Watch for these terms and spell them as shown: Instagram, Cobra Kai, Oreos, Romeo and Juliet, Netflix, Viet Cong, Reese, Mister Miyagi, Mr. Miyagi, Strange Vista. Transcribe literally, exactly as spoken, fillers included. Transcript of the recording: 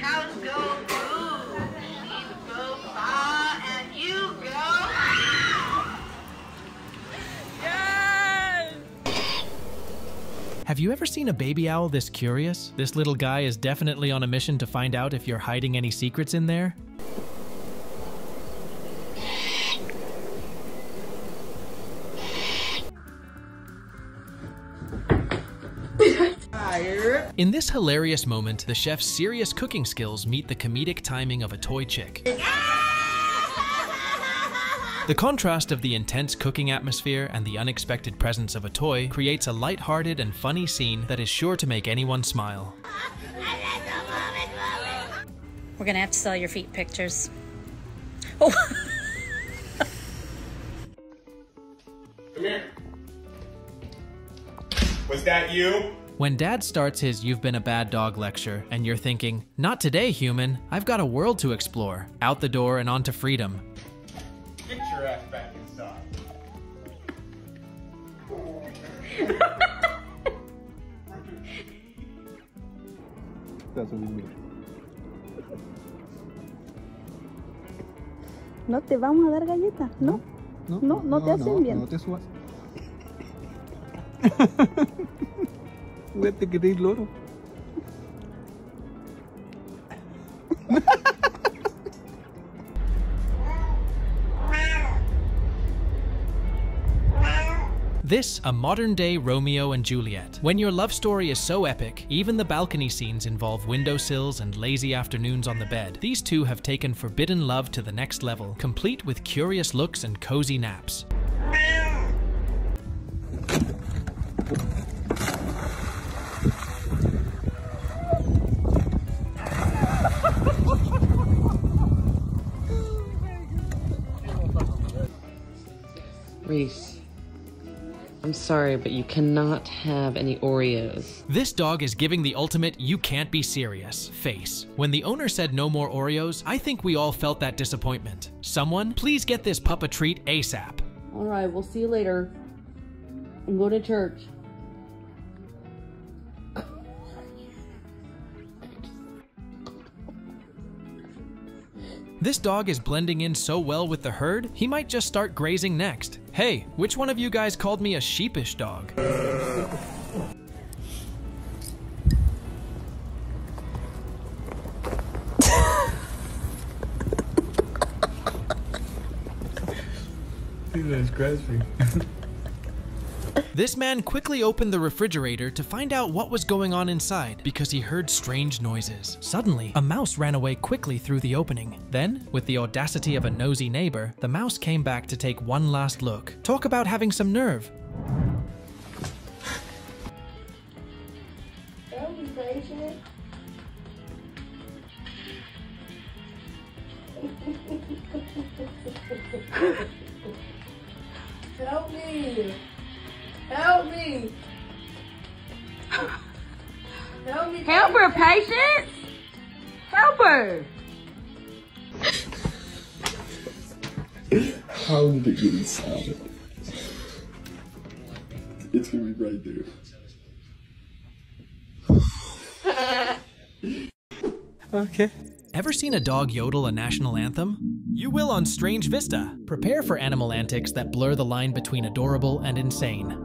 cows go boo, sheep go baa, and you go ah! Yes! Have you ever seen a baby owl this curious? This little guy is definitely on a mission to find out if you're hiding any secrets in there. In this hilarious moment, the chef's serious cooking skills meet the comedic timing of a toy chick. The contrast of the intense cooking atmosphere and the unexpected presence of a toy creates a lighthearted and funny scene that is sure to make anyone smile. We're gonna have to sell your feet pictures. Oh. Come here. Was that you? When Dad starts his "You've been a bad dog" lecture, and you're thinking, not today, human, I've got a world to explore. Out the door and onto freedom. Get your ass back inside. That's what we mean. No te vamos a dar galletas, no. No, no, no, no te hacen bien. No, no te subas. Vete que te loro. This, a modern-day Romeo and Juliet. When your love story is so epic, even the balcony scenes involve windowsills and lazy afternoons on the bed. These two have taken forbidden love to the next level, complete with curious looks and cozy naps. Reese, I'm sorry, but you cannot have any Oreos. This dog is giving the ultimate "you can't be serious" face. When the owner said no more Oreos, I think we all felt that disappointment. Someone, please get this pup a treat ASAP. All right, we'll see you later. I'm going to church. This dog is blending in so well with the herd, he might just start grazing next. Hey, which one of you guys called me a sheepish dog? This man quickly opened the refrigerator to find out what was going on inside because he heard strange noises. Suddenly, a mouse ran away quickly through the opening. Then, with the audacity of a nosy neighbor, the mouse came back to take one last look. Talk about having some nerve. Don't be crazy. Help me. Help me! Help me! Help her, Patience! Help her! How did it get inside? It's gonna be right there. Okay. Ever seen a dog yodel a national anthem? You will on Strange Vista. Prepare for animal antics that blur the line between adorable and insane.